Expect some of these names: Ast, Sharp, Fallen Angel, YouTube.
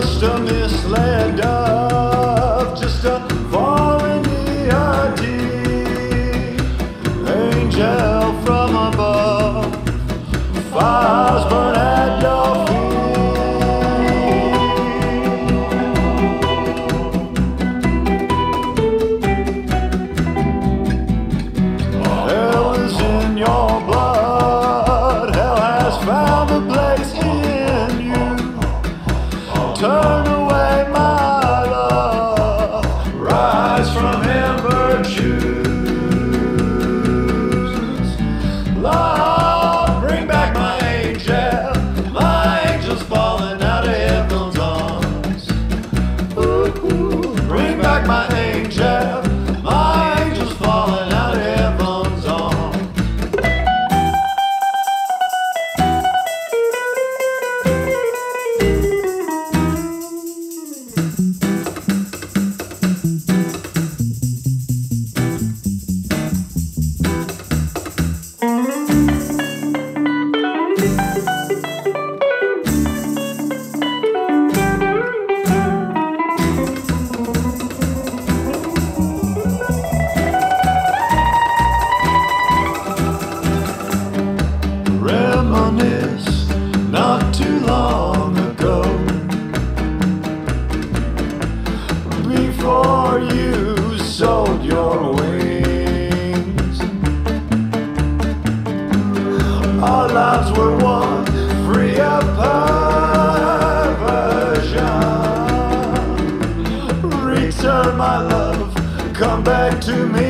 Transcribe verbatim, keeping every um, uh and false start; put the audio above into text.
just a misled dove, just a fallen angel from above, fires burn at your feet. Hell is in your blood, hell has found a place in you. Turn away, my love, rise from amber dew. Love, bring back my angel. My angel's falling out of heaven's arms. Ooh, ooh. Bring back my angel. My angel's falling out of heaven's arms. Not too long ago, before you sold your wings, our lives were one, free of perversion. Return, my love, come back to me.